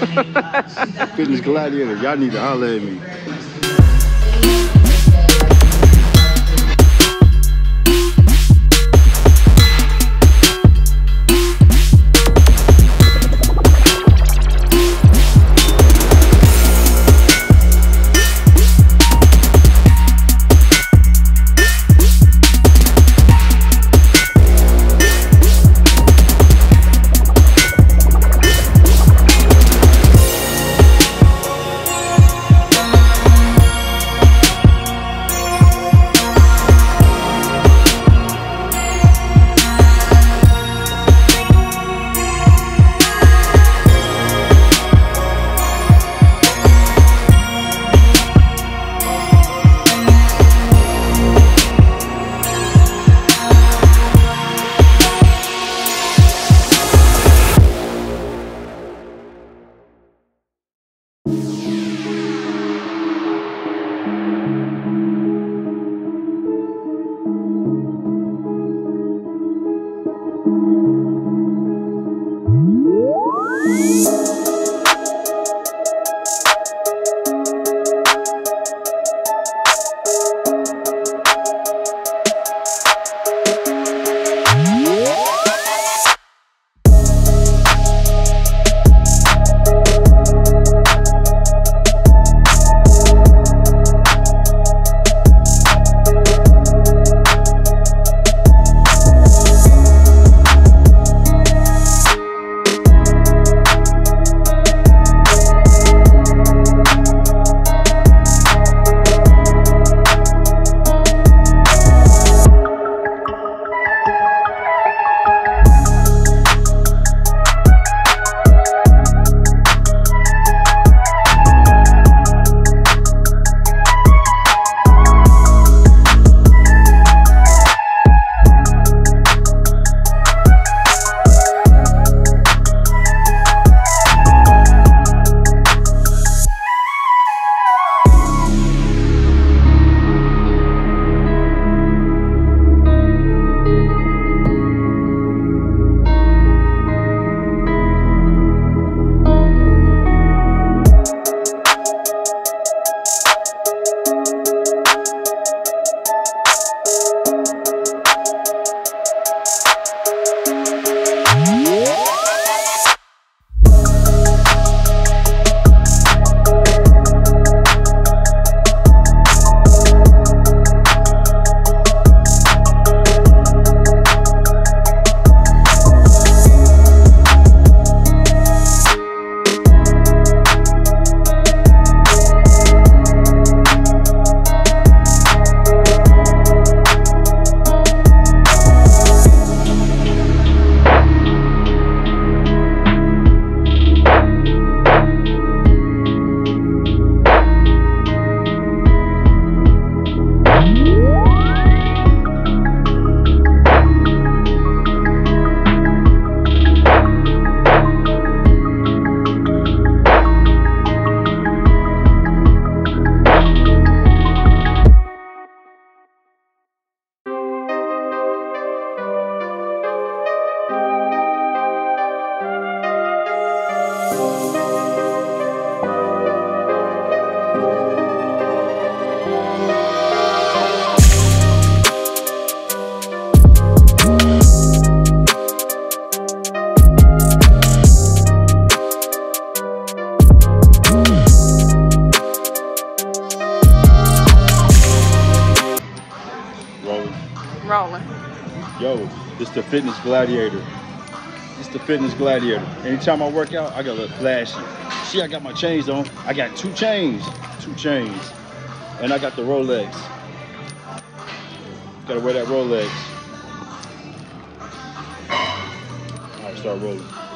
Fitness Gladiator, y'all need to holler at me. Rolling. Yo, it's the Fitness Gladiator. It's the Fitness Gladiator. Anytime I work out, I got a little flashy. See, I got my chains on. I got two chains. And I got the Rolex. Gotta wear that Rolex. All right, start rolling.